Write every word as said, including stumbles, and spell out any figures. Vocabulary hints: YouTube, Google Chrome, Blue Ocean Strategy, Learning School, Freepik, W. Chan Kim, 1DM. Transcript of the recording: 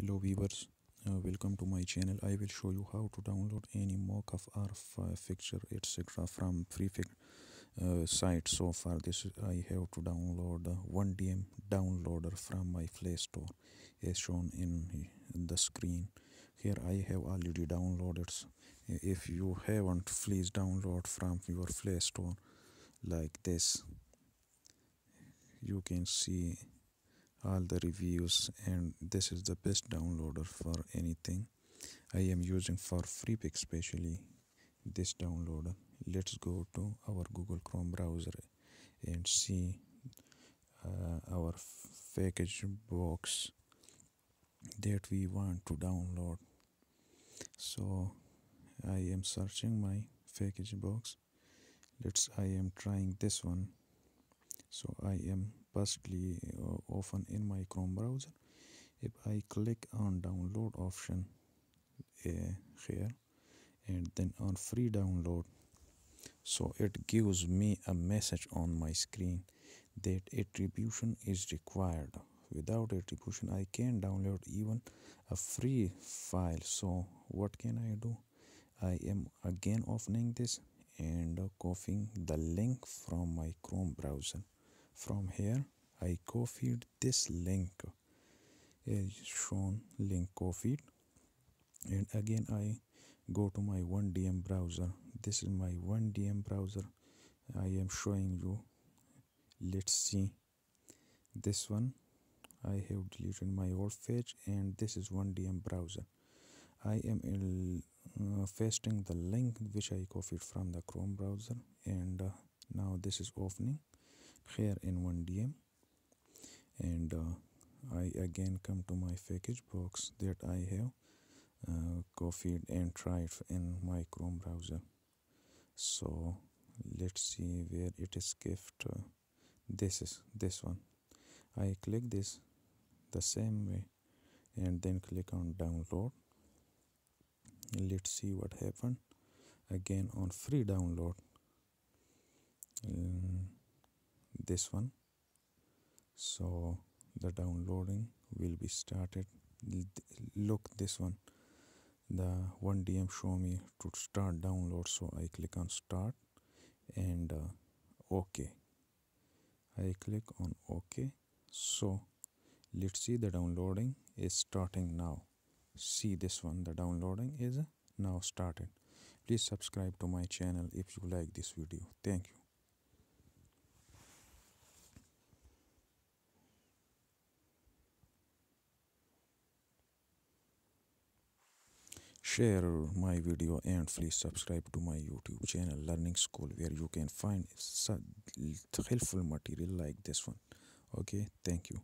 Hello viewers, uh, welcome to my channel. I will show you how to download any mock of our uh, fixture etc. from Freepik uh, site. So for this I have to download the one D M downloader from my Play Store as shown in the screen. Here I have already downloaded. If you haven't, please download from your Play Store like this. You can see all the reviews, and this is the best downloader for anything. I am using for Freepik especially this downloader. Let's go to our Google Chrome browser and see uh, our package box that we want to download. So I am searching my package box. Let's I am trying this one. So I am firstly uh, often in my Chrome browser. If I click on download option uh, here and then on free download, so it gives me a message on my screen that attribution is required. Without attribution I can download even a free file. So what can I do? I am again opening this and copying the link from my Chrome browser. From here I copied this link as shown, link copied, and again I go to my one D M browser. This is my one D M browser I am showing you. Let's see this one. I have deleted my old page, and this is one D M browser. I am uh, pasting the link which I copied from the Chrome browser, and uh, now this is opening here in one D M, and uh, I again come to my package box that I have uh, copied and tried in my Chrome browser. So let's see where it is kept. Uh, this is this one. I click this the same way and then click on download. Let's see what happened. Again on free download, um, this one. So the downloading will be started. Look, this one, the one D M show me to start download. So I click on start and uh, OK. I click on OK. So let's see, the downloading is starting now. See this one, the downloading is now started. Please subscribe to my channel if you like this video. Thank you. Share my video and please subscribe to my YouTube channel Learning School, where you can find helpful material like this one. Okay, thank you.